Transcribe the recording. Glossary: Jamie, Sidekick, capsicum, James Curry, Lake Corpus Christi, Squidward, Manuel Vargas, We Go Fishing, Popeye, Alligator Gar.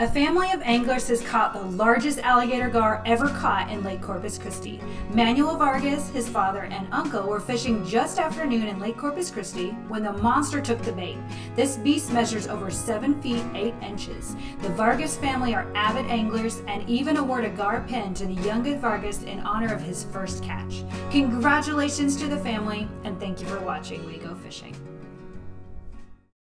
A family of anglers has caught the largest alligator gar ever caught in Lake Corpus Christi. Manuel Vargas, his father, and uncle were fishing just after noon in Lake Corpus Christi when the monster took the bait. This beast measures over 7 feet 8 inches. The Vargas family are avid anglers and even awarded a gar pin to the youngest Vargas in honor of his first catch. Congratulations to the family, and thank you for watching We Go Fishing.